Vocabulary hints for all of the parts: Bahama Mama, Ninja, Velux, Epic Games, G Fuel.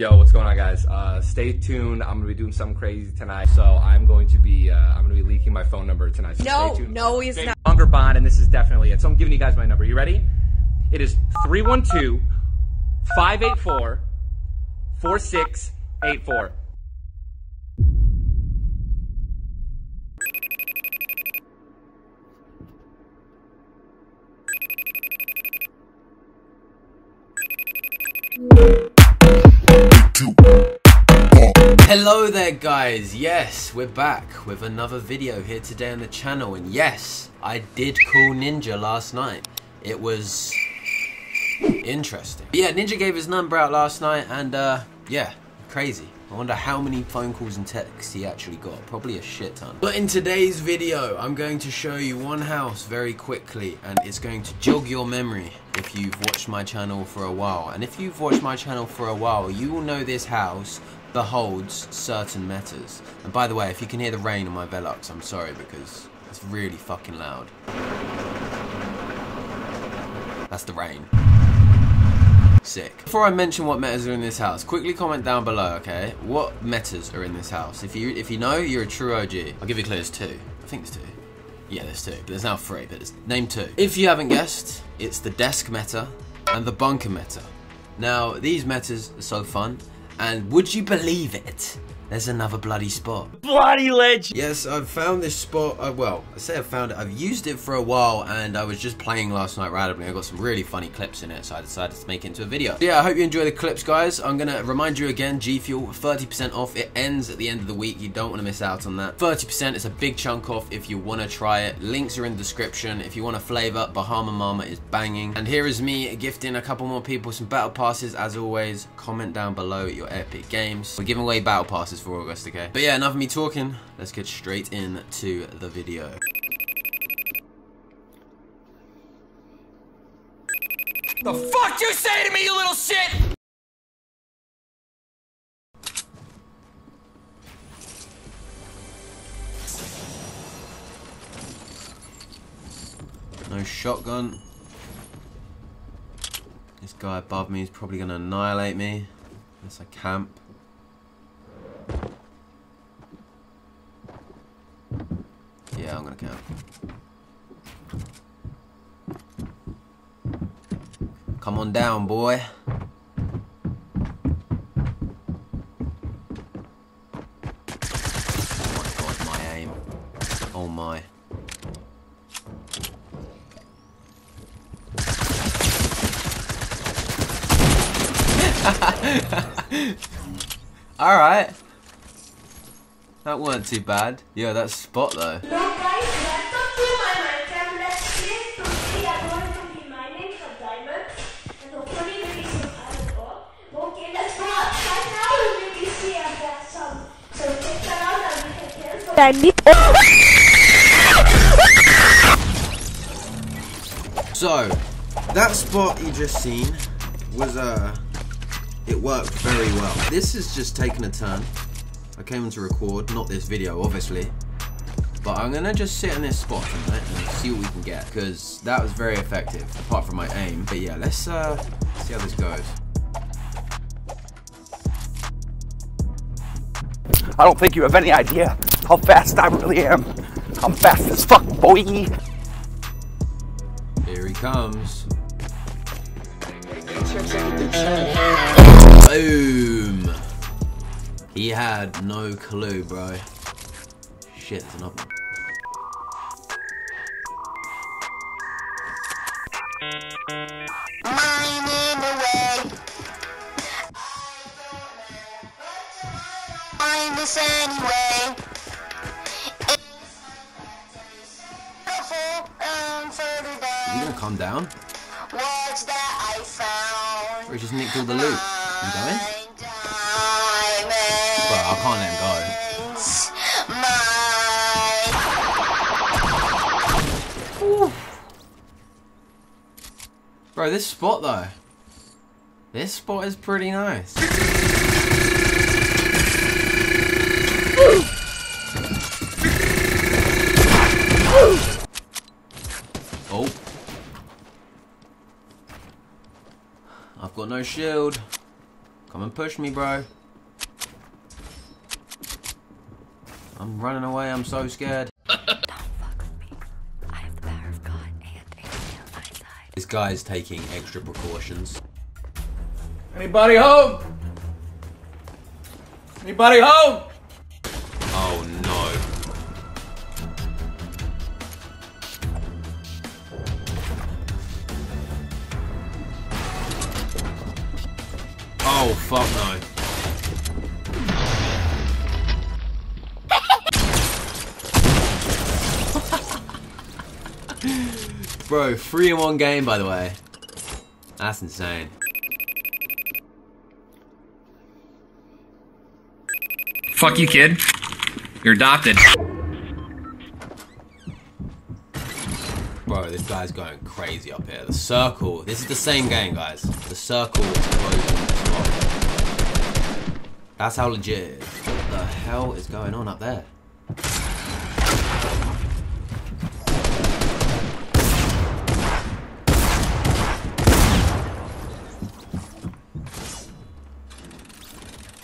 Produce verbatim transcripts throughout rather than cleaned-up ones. Yo, what's going on, guys? Uh, stay tuned. I'm gonna be doing something crazy tonight, so I'm going to be uh, I'm gonna be leaking my phone number tonight. So no, stay tuned. no, he's not. Longer bond, and this is definitely it. So I'm giving you guys my number. You ready? It is three one two, five eight four, four six eight four. Hello there, guys. Yes, we're back with another video here today on the channel, and yes, I did call Ninja last night. It was interesting. But yeah, Ninja gave his number out last night, and uh, yeah, crazy. I wonder how many phone calls and texts he actually got. Probably a shit ton. But in today's video, I'm going to show you one house very quickly, and it's going to jog your memory if you've watched my channel for a while. And if you've watched my channel for a while, you will know this house beholds certain matters. And by the way, if you can hear the rain on my Velux, I'm sorry, because it's really fucking loud. That's the rain. Sick. Before I mention what metas are in this house, quickly comment down below, okay? What metas are in this house? If you if you know, you're a true O G. I'll give you clues. Two. I think there's two. Yeah, there's two. But there's now three. But it's name two. If you haven't guessed, it's the desk meta and the bunker meta. Now these metas are so fun, and would you believe it? There's another bloody spot. Bloody legend! Yes, I've found this spot. Uh, well, I say I found it. I've used it for a while, and I was just playing last night randomly. I got some really funny clips in it, so I decided to make it into a video. So yeah, I hope you enjoy the clips, guys. I'm gonna remind you again, G Fuel, thirty percent off. It ends at the end of the week. You don't wanna miss out on that. thirty percent is a big chunk off if you wanna try it. Links are in the description. If you want a flavor, Bahama Mama is banging. And here is me gifting a couple more people some battle passes. As always, comment down below your Epic Games. We're giving away battle passes for August, okay? But yeah, enough of me talking. Let's get straight into the video. The fuck you say to me, you little shit? No shotgun. This guy above me is probably gonna annihilate me unless I camp. Yeah, I'm gonna count. Come on down, boy. Oh my god, my aim. Oh my. Alright. That weren't too bad. Yeah, that spot though. So, that spot you just seen was, uh, it worked very well. This has just taken a turn. I came to record, not this video, obviously. But I'm gonna just sit in this spot for a minute and see what we can get, because that was very effective, apart from my aim. But yeah, let's uh, see how this goes. I don't think you have any idea how fast I really am. I'm fast as fuck, boy. Here he comes. Boom. He had no clue, bro. Shit, there's another one. Find this anyway. Are you gonna calm down? What's that I found? Or he just nicked all the loot. You going? Bro, I can't let him go. My... Bro, this spot though. This spot is pretty nice. Oh. I've got no shield. Come and push me, bro. I'm running away. I'm so scared. Don't fuck with me. I have the power of God and angel on my side. This guy is taking extra precautions. Anybody home? Anybody home? Oh no. Oh fuck no. Bro, three in one game by the way. That's insane. Fuck you, kid. You're adopted. Bro, this guy's going crazy up here. The circle. This is the same game, guys. The circle is closing. That's how legit it is. What the hell is going on up there?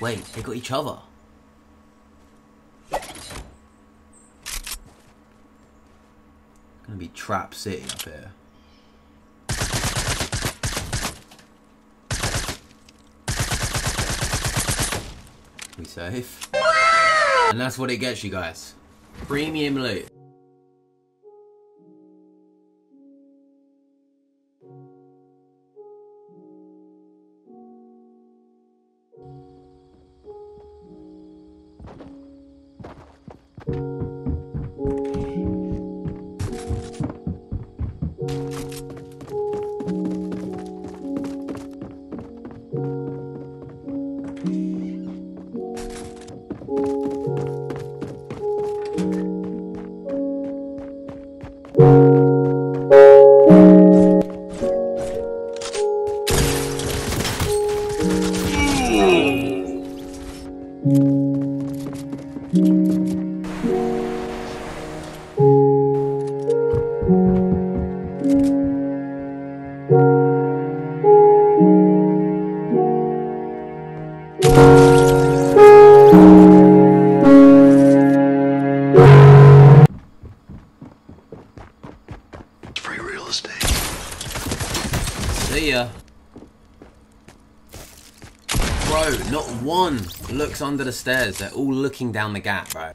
Wait, they got each other. Gonna be trap city up here. We safe. And that's what it gets you guys. Premium loot. Bro, not one looks under the stairs. They're all looking down the gap, bro.